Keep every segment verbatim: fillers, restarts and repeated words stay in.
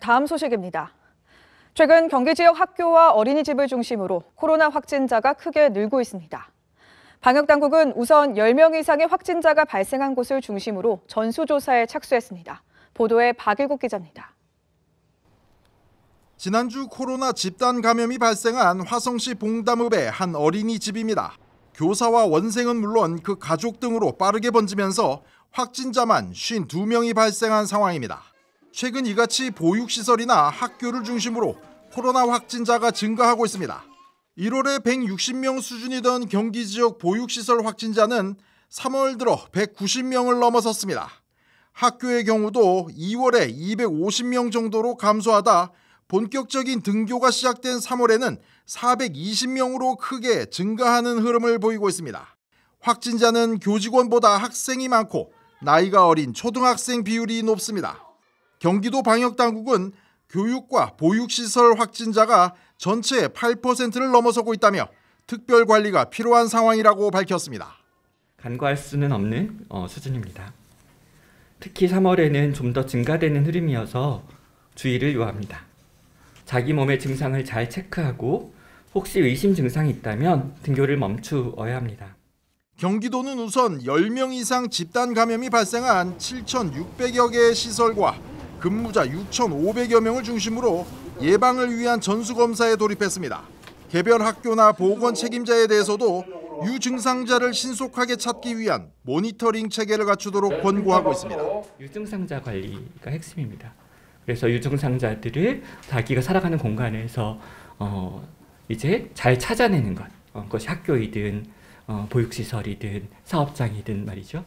다음 소식입니다. 최근 경기 지역 학교와 어린이집을 중심으로 코로나 확진자가 크게 늘고 있습니다. 방역당국은 우선 열 명 이상의 확진자가 발생한 곳을 중심으로 전수조사에 착수했습니다. 보도에 박일국 기자입니다. 지난주 코로나 집단 감염이 발생한 화성시 봉담읍의 한 어린이집입니다. 교사와 원생은 물론 그 가족 등으로 빠르게 번지면서 확진자만 오십이 명이 발생한 상황입니다. 최근 이같이 보육시설이나 학교를 중심으로 코로나 확진자가 증가하고 있습니다. 일월에 백육십 명 수준이던 경기 지역 보육시설 확진자는 삼월 들어 백구십 명을 넘어섰습니다. 학교의 경우도 이월에 이백오십 명 정도로 감소하다 본격적인 등교가 시작된 삼월에는 사백이십 명으로 크게 증가하는 흐름을 보이고 있습니다. 확진자는 교직원보다 학생이 많고 나이가 어린 초등학생 비율이 높습니다. 경기도 방역당국은 교육과 보육시설 확진자가 전체의 팔 퍼센트를 넘어서고 있다며 특별관리가 필요한 상황이라고 밝혔습니다. 간과할 수는 없는 수준입니다. 특히 삼월에는 좀 더 증가되는 흐름이어서 주의를 요합니다. 자기 몸의 증상을 잘 체크하고 혹시 의심 증상이 있다면 등교를 멈추어야 합니다. 경기도는 우선 열 명 이상 집단 감염이 발생한 칠천육백여 개의 시설과 근무자 육천오백여 명을 중심으로 예방을 위한 전수검사에 돌입했습니다. 개별 학교나 보건 책임자에 대해서도 유증상자를 신속하게 찾기 위한 모니터링 체계를 갖추도록 권고하고 있습니다. 유증상자 관리가 핵심입니다. 그래서 유증상자들을 자기가 살아가는 공간에서 어 이제 잘 찾아내는 것, 어, 그것이 학교이든 어, 보육시설이든 사업장이든 말이죠.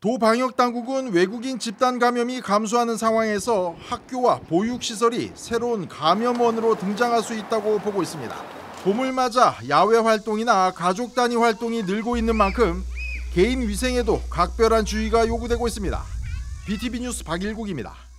도 방역당국은 외국인 집단 감염이 감소하는 상황에서 학교와 보육시설이 새로운 감염원으로 등장할 수 있다고 보고 있습니다. 봄을 맞아 야외 활동이나 가족 단위 활동이 늘고 있는 만큼 개인 위생에도 각별한 주의가 요구되고 있습니다. 비티비 뉴스 박일국입니다.